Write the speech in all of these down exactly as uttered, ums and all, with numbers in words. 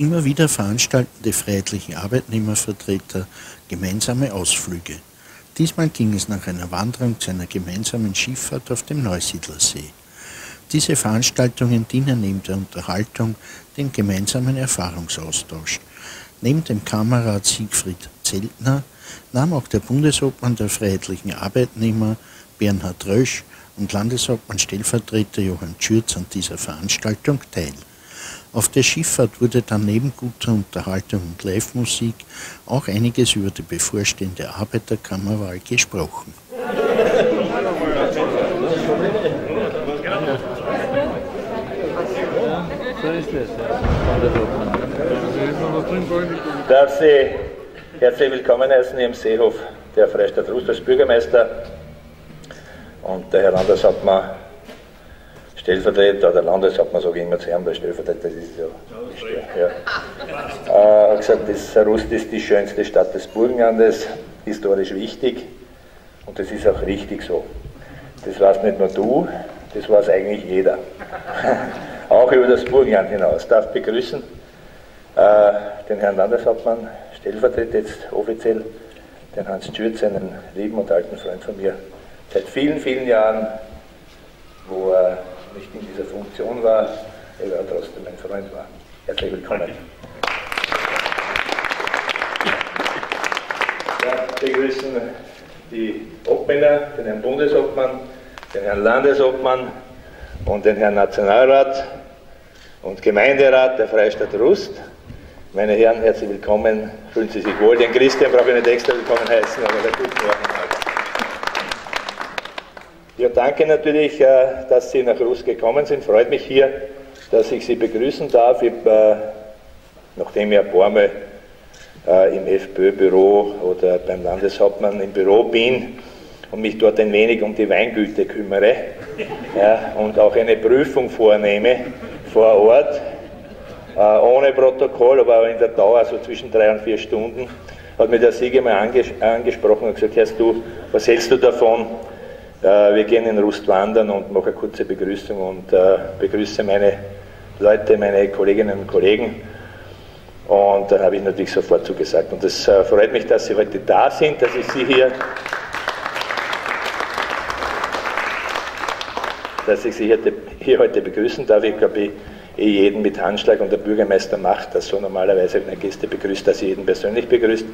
Immer wieder veranstalten die Freiheitlichen Arbeitnehmervertreter gemeinsame Ausflüge. Diesmal ging es nach einer Wanderung zu einer gemeinsamen Skifahrt auf dem Neusiedlersee. Diese Veranstaltungen dienen neben der Unterhaltung dem gemeinsamen Erfahrungsaustausch. Neben dem Kamerad Siegfried Zeltner nahm auch der Bundesobmann der Freiheitlichen Arbeitnehmer Bernhard Rösch und Landesobmann-Stellvertreter Johann Tschürtz an dieser Veranstaltung teil. Auf der Schifffahrt wurde dann neben guter Unterhaltung und Live-Musik auch einiges über die bevorstehende Arbeiterkammerwahl gesprochen. Darf Sie herzlich willkommen heißen im Seehof der Freistadt Rust als Bürgermeister und der Herr Landeshauptmann Stellvertreter, der Landeshauptmann, sage ich immer zu Herrn, der Stellvertreter, das ist ja. Er hat gesagt, das Rust ist die schönste Stadt des Burgenlandes, historisch wichtig und das ist auch richtig so. Das weiß nicht nur du, das weiß eigentlich jeder. Auch über das Burgenland hinaus. Ich darf begrüßen äh, den Herrn Landeshauptmann, Stellvertreter jetzt offiziell, den Hans Tschürtz, einen lieben und alten Freund von mir, seit vielen, vielen Jahren, wo er nicht in dieser Funktion war, aber trotzdem ein Freund war. Herzlich willkommen. Wir begrüßen die Obmänner, den Herrn Bundesobmann, den Herrn Landesobmann und den Herrn Nationalrat und Gemeinderat der Freistadt Rust. Meine Herren, herzlich willkommen. Fühlen Sie sich wohl. Den Christian brauche ich nicht extra willkommen heißen, aber der guten Morgen. Ja, danke natürlich, dass Sie nach Rust gekommen sind. Freut mich hier, dass ich Sie begrüßen darf. Ich habe, nachdem ich ein paar Mal im FPÖ-Büro oder beim Landeshauptmann im Büro bin und mich dort ein wenig um die Weingüte kümmere ja, und auch eine Prüfung vornehme vor Ort, ohne Protokoll, aber in der Dauer so zwischen drei und vier Stunden, hat mir der Sieger mal anges angesprochen und gesagt, hörst du, was hältst du davon? Wir gehen in Rust wandern und mache eine kurze Begrüßung und äh, begrüße meine Leute, meine Kolleginnen und Kollegen. Und dann habe ich natürlich sofort zugesagt. Und es äh, freut mich, dass Sie heute da sind, dass ich Sie hier, dass ich Sie hier, hier heute begrüßen darf. Ich glaube, eh jeden mit Handschlag und der Bürgermeister macht das so normalerweise, wenn er Gäste begrüßt, dass er jeden persönlich begrüßt,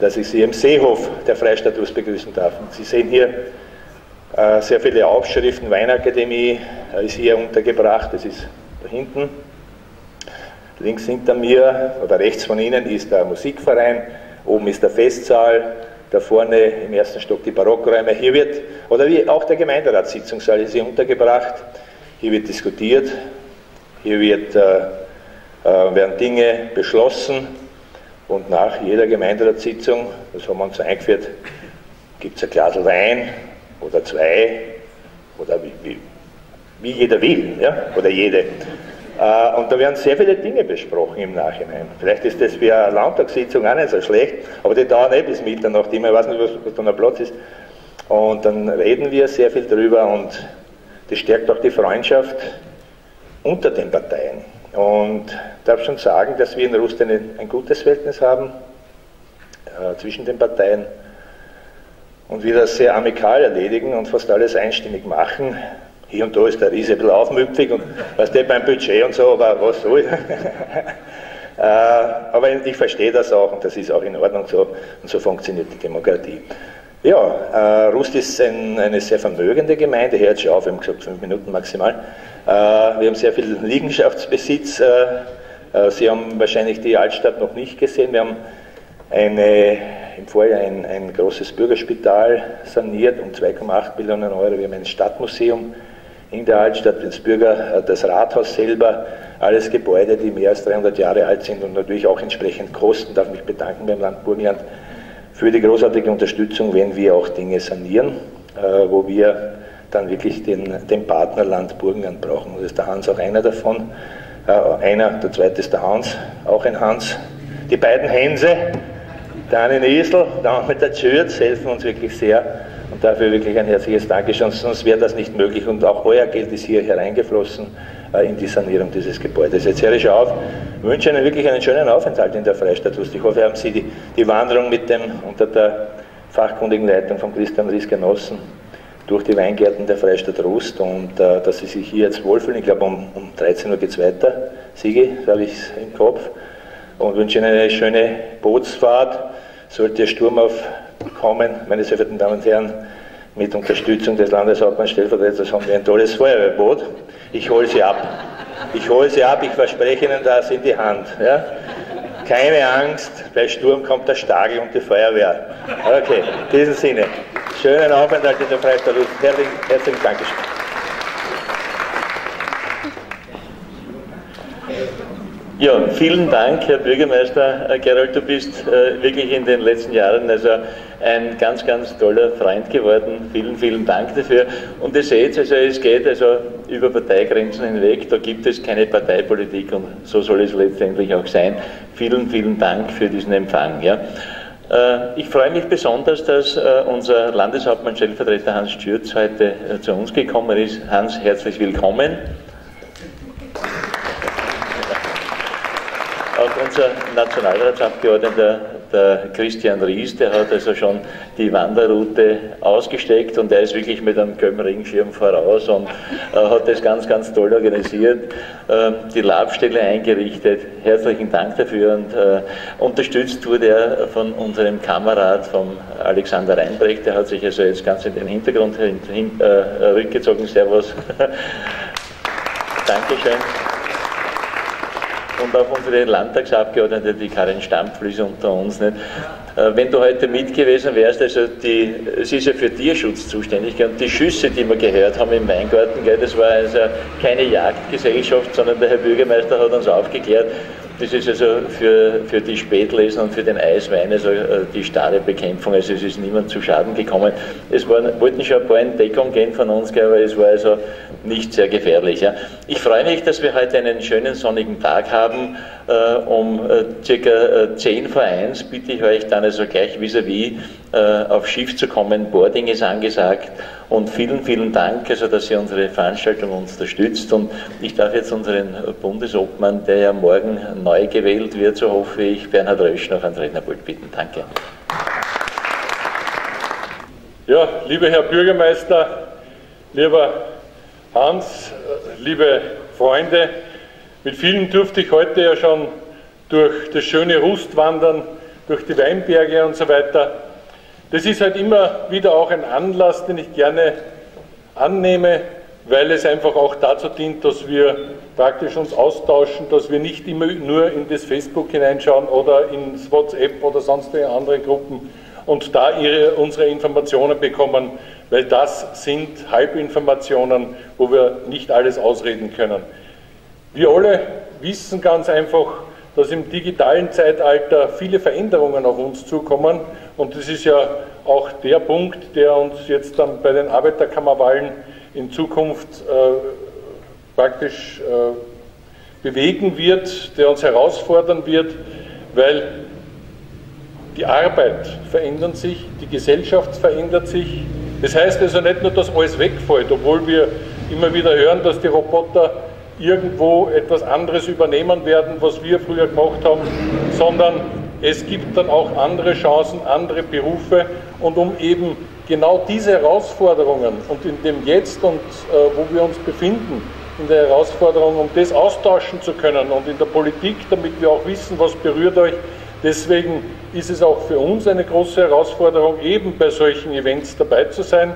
dass ich Sie im Seehof der Freistadt Rust begrüßen darf. Und Sie sehen hier sehr viele Aufschriften, Weinakademie ist hier untergebracht, das ist da hinten. Links hinter mir oder rechts von Ihnen ist der Musikverein, oben ist der Festsaal, da vorne im ersten Stock die Barockräume. Hier wird, oder wie auch der Gemeinderatssitzungssaal ist hier untergebracht, hier wird diskutiert, hier wird, äh, werden Dinge beschlossen und nach jeder Gemeinderatssitzung, das haben wir uns eingeführt, gibt es ein Glas Wein. Oder zwei, oder wie, wie, wie jeder will, ja? Oder jede. Äh, und da werden sehr viele Dinge besprochen im Nachhinein. Vielleicht ist das wie eine Landtagssitzung auch nicht so schlecht, aber die dauern eh bis Mitternacht immer, ich weiß nicht, was, was da noch Platz ist. Und dann reden wir sehr viel drüber und das stärkt auch die Freundschaft unter den Parteien. Und ich darf schon sagen, dass wir in Rust eine, ein gutes Verhältnis haben äh, zwischen den Parteien. Und wir das sehr amikal erledigen und fast alles einstimmig machen. Hier und da ist der Riese ein bisschen aufmüpfig und was der beim Budget und so, aber was soll. äh, aber ich verstehe das auch und das ist auch in Ordnung so und so funktioniert die Demokratie. Ja, äh, Rust ist ein, eine sehr vermögende Gemeinde, hört schon auf, wir haben gesagt fünf Minuten maximal. Äh, wir haben sehr viel Liegenschaftsbesitz, äh, äh, Sie haben wahrscheinlich die Altstadt noch nicht gesehen, wir haben eine, im Vorjahr ein, ein großes Bürgerspital saniert um zwei Komma acht Millionen Euro. Wir haben ein Stadtmuseum in der Altstadt, das, Bürger, das Rathaus selber, alles Gebäude, die mehr als dreihundert Jahre alt sind und natürlich auch entsprechend kosten. Ich darf mich bedanken beim Land Burgenland für die großartige Unterstützung, wenn wir auch Dinge sanieren, wo wir dann wirklich den, den Partner Land Burgenland brauchen. Und das ist der Hans auch einer davon. Einer, der zweite ist der Hans, auch ein Hans. Die beiden Hänse, der eine in Isel, der andere mit der Tschürz, helfen uns wirklich sehr und dafür wirklich ein herzliches Dankeschön, sonst wäre das nicht möglich und auch euer Geld ist hier hereingeflossen, in die Sanierung dieses Gebäudes. Jetzt höre ich auf, wünsche Ihnen wirklich einen schönen Aufenthalt in der Freistadt-Lust. Ich hoffe, haben Sie die, die Wanderung mit dem, unter der fachkundigen Leitung von Christian Ries genossen, durch die Weingärten der Freistadt Rust, und äh, dass Sie sich hier jetzt wohlfühlen. Ich glaube, um, um dreizehn Uhr geht es weiter, Sigi, so habe ich es im Kopf, und wünsche Ihnen eine schöne Bootsfahrt. Sollte der Sturm aufkommen, meine sehr verehrten Damen und Herren, mit Unterstützung des Landeshauptmanns Stellvertreters haben wir ein tolles Feuerwehrboot. Ich hole sie ab. Ich hole sie ab, ich verspreche Ihnen das in die Hand. Ja? Keine Angst, bei Sturm kommt der Stagel und die Feuerwehr. Okay, in diesem Sinne, schönen Aufenthalt in der Freistadt Lust. Herzlichen, herzlichen Dankeschön. Ja, vielen Dank, Herr Bürgermeister Gerold, du bist äh, wirklich in den letzten Jahren also ein ganz, ganz toller Freund geworden. Vielen, vielen Dank dafür. Und ihr seht, also, es geht also über Parteigrenzen hinweg, da gibt es keine Parteipolitik und so soll es letztendlich auch sein. Vielen, vielen Dank für diesen Empfang. Ja. Äh, ich freue mich besonders, dass äh, unser Landeshauptmann Stellvertreter Hans Tschürtz heute äh, zu uns gekommen ist. Hans, herzlich willkommen. Auch unser Nationalratsabgeordneter, der Christian Ries, der hat also schon die Wanderroute ausgesteckt und der ist wirklich mit einem gelben Regenschirm voraus und äh, hat das ganz, ganz toll organisiert, äh, die Labstelle eingerichtet. Herzlichen Dank dafür, und äh, unterstützt wurde er von unserem Kamerad, vom Alexander Reinbrecht, der hat sich also jetzt ganz in den Hintergrund hin, hin, äh, rückgezogen. Servus. Dankeschön. Und auch unsere Landtagsabgeordnete, die Karin Stampfl, ist unter uns. Nicht? Wenn du heute mit gewesen wärst, also die, es ist ja für Tierschutz zuständig, und die Schüsse, die wir gehört haben im Weingarten, gell, das war also keine Jagdgesellschaft, sondern der Herr Bürgermeister hat uns aufgeklärt, das ist also für, für die Spätlesen und für den Eiswein also die starre Bekämpfung, also es ist niemand zu Schaden gekommen. Es waren, wollten schon ein paar in Deckung gehen von uns, gell, aber es war also nicht sehr gefährlich. Ja. Ich freue mich, dass wir heute einen schönen sonnigen Tag haben. Um ca. zehn vor eins bitte ich euch dann also gleich vis-à-vis -vis auf Schiff zu kommen. Boarding ist angesagt, und vielen, vielen Dank, also dass ihr unsere Veranstaltung unterstützt, und ich darf jetzt unseren Bundesobmann, der ja morgen neu gewählt wird, so hoffe ich, Bernhard Rösch, noch ans Rednerpult bitten. Danke. Ja, lieber Herr Bürgermeister, lieber Hans, liebe Freunde, mit vielen durfte ich heute ja schon durch das schöne Rust wandern, durch die Weinberge und so weiter. Das ist halt immer wieder auch ein Anlass, den ich gerne annehme, weil es einfach auch dazu dient, dass wir praktisch uns austauschen, dass wir nicht immer nur in das Facebook hineinschauen oder ins WhatsApp oder sonstige andere Gruppen und da ihre, unsere Informationen bekommen, weil das sind Halbinformationen, wo wir nicht alles ausreden können. Wir alle wissen ganz einfach, dass im digitalen Zeitalter viele Veränderungen auf uns zukommen, und das ist ja auch der Punkt, der uns jetzt dann bei den Arbeiterkammerwahlen in Zukunft äh, praktisch äh, bewegen wird, der uns herausfordern wird, weil die Arbeit verändert sich, die Gesellschaft verändert sich. Das heißt also nicht nur, dass alles wegfällt, obwohl wir immer wieder hören, dass die Roboter irgendwo etwas anderes übernehmen werden, was wir früher gemacht haben, sondern es gibt dann auch andere Chancen, andere Berufe, und um eben genau diese Herausforderungen und in dem Jetzt und äh, wo wir uns befinden, in der Herausforderung, um das austauschen zu können und in der Politik, damit wir auch wissen, was berührt euch. Deswegen ist es auch für uns eine große Herausforderung, eben bei solchen Events dabei zu sein,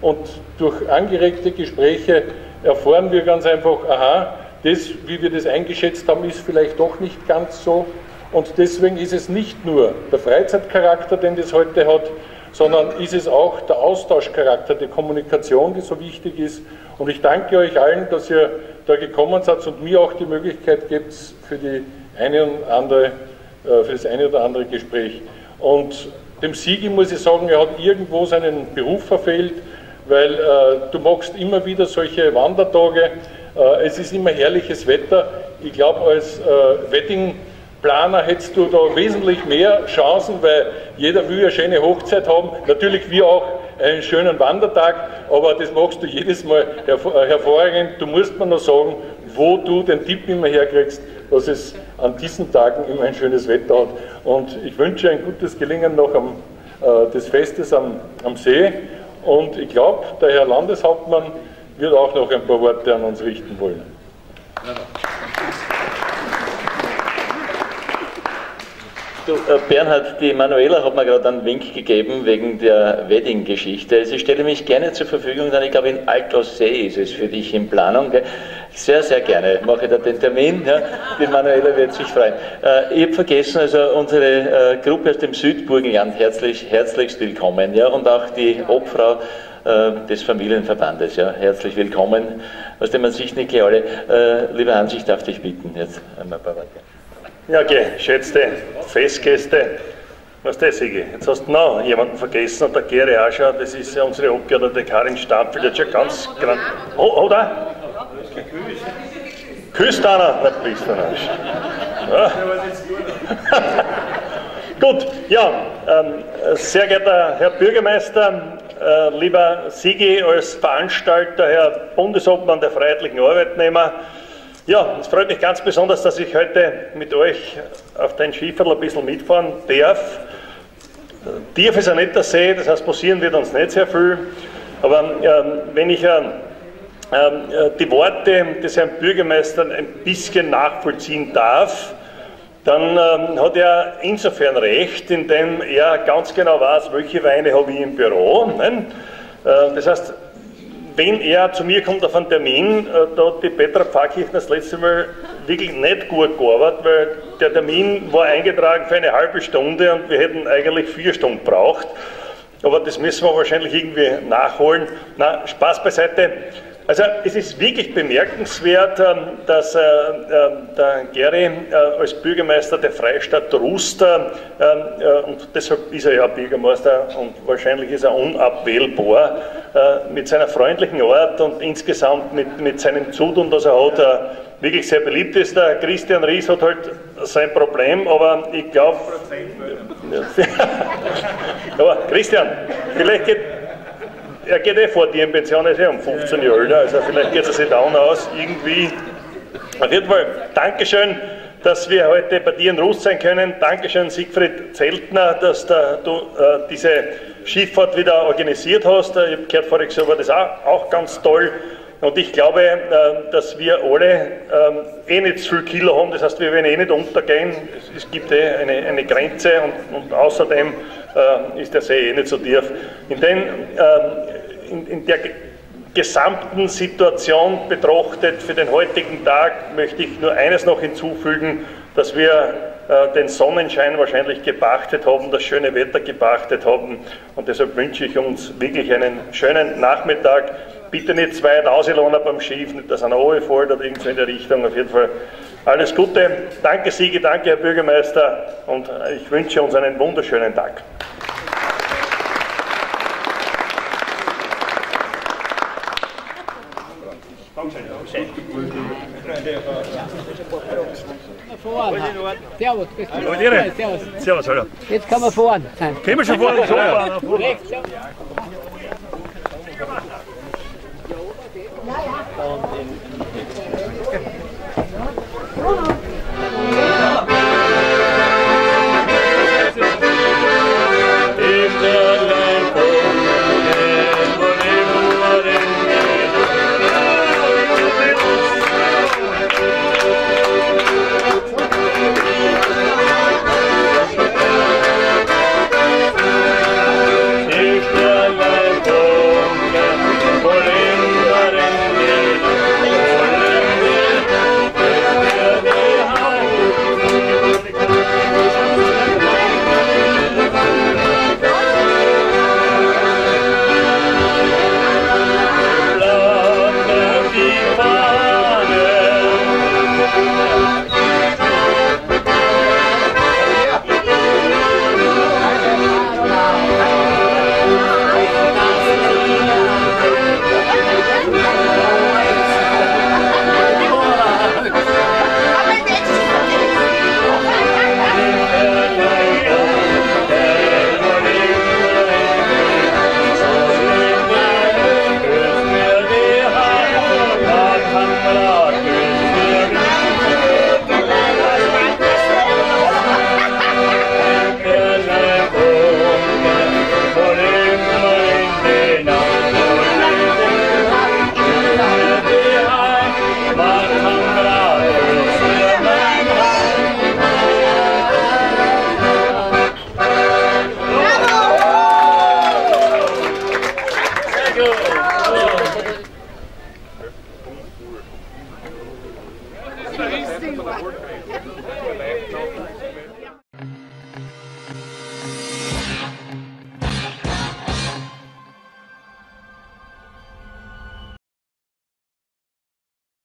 und durch angeregte Gespräche erfahren wir ganz einfach, aha, das, wie wir das eingeschätzt haben, ist vielleicht doch nicht ganz so. Und deswegen ist es nicht nur der Freizeitcharakter, den das heute hat, sondern ist es auch der Austauschcharakter, die Kommunikation, die so wichtig ist. Und ich danke euch allen, dass ihr da gekommen seid und mir auch die Möglichkeit gibt, für, die eine und andere, für das eine oder andere Gespräch. Und dem Sigi muss ich sagen, er hat irgendwo seinen Beruf verfehlt, weil äh, du machst immer wieder solche Wandertage, äh, es ist immer herrliches Wetter. Ich glaube, als äh, Wedding Planer hättest du da wesentlich mehr Chancen, weil jeder will eine schöne Hochzeit haben. Natürlich wir auch einen schönen Wandertag, aber das machst du jedes Mal hervor, hervorragend. Du musst mir noch sagen, wo du den Tipp immer herkriegst, dass es an diesen Tagen immer ein schönes Wetter hat. Und ich wünsche ein gutes Gelingen noch am, äh, des Festes am, am See. Und ich glaube, der Herr Landeshauptmann wird auch noch ein paar Worte an uns richten wollen. Ja. Du, äh, Bernhard, die Manuela hat mir gerade einen Wink gegeben wegen der Wedding-Geschichte. Also ich stelle mich gerne zur Verfügung, denn ich glaube, in Altaussee ist es für dich in Planung. Gell? Sehr, sehr gerne mache ich da den Termin. Ja? Die Manuela wird sich freuen. Äh, ich habe vergessen, also unsere äh, Gruppe aus dem Südburgenland herzlich, herzlichst willkommen. Ja? Und auch die Obfrau äh, des Familienverbandes. Ja? Herzlich willkommen. Aus dem Ansicht, Niki, alle. Äh, lieber Hans, ich darf dich bitten. Jetzt einmal ein paar Worte. Ja, geschätzte Festgäste, was ist das, Sigi? Jetzt hast du noch jemanden vergessen und der Geri auch schon, das ist ja unsere Abgeordnete Karin Stampfl, die hat schon ganz grand. Oh, oder? Küsst einer, na, bist du ja. Gut, ja, ähm, sehr geehrter Herr Bürgermeister, äh, lieber Sigi als Veranstalter, Herr Bundesobmann der Freiheitlichen Arbeitnehmer. Ja, es freut mich ganz besonders, dass ich heute mit euch auf den Schieferl ein bisschen mitfahren darf. Tief ist ein netter See, das heißt, passieren wird uns nicht sehr viel. Aber ähm, wenn ich ähm, äh, die Worte des Herrn Bürgermeisters ein bisschen nachvollziehen darf, dann ähm, hat er insofern recht, indem er ganz genau weiß, welche Weine habe ich im Büro. Nein? Äh, das heißt, wenn er zu mir kommt auf einen Termin, da hat die Petra Pfarrkirchner das letzte Mal wirklich nicht gut gearbeitet, weil der Termin war eingetragen für eine halbe Stunde und wir hätten eigentlich vier Stunden gebraucht. Aber das müssen wir wahrscheinlich irgendwie nachholen. Na, Spaß beiseite. Also es ist wirklich bemerkenswert, dass der Geri als Bürgermeister der Freistadt Rust, und deshalb ist er ja Bürgermeister und wahrscheinlich ist er unabwählbar, mit seiner freundlichen Art und insgesamt mit, mit seinem Zutun, das er hat, wirklich sehr beliebt ist. Der Christian Ries hat halt sein Problem, aber ich glaube... aber Christian, vielleicht geht... Er geht eh vor dir in Pension, er ist eh um fünfzehn Jahre alt, also vielleicht geht es sich down aus, irgendwie. Auf jeden Fall, Dankeschön, dass wir heute bei dir in Rust sein können. Dankeschön, Siegfried Zeltner, dass da, du äh, diese Schifffahrt wieder organisiert hast. Ich habe gehört, voriges Jahr war das auch, auch ganz toll. Und ich glaube, äh, dass wir alle äh, eh nicht zu viel Kilo haben, das heißt, wir werden eh nicht untergehen. Es, es gibt eh eine, eine Grenze und, und außerdem äh, ist der See eh nicht so tief. In den, äh, In, in der gesamten Situation betrachtet für den heutigen Tag möchte ich nur eines noch hinzufügen, dass wir äh, den Sonnenschein wahrscheinlich gepachtet haben, das schöne Wetter gepachtet haben und deshalb wünsche ich uns wirklich einen schönen Nachmittag. Bitte nicht zu weit auslaufen beim Schiff, nicht dass einer runterfällt oder irgendwo in der Richtung. Auf jeden Fall alles Gute. Danke Sigi, danke Herr Bürgermeister und ich wünsche uns einen wunderschönen Tag. Servus, hallo. Jetzt kann man fahren. Können wir schon fahren? We'll be right back.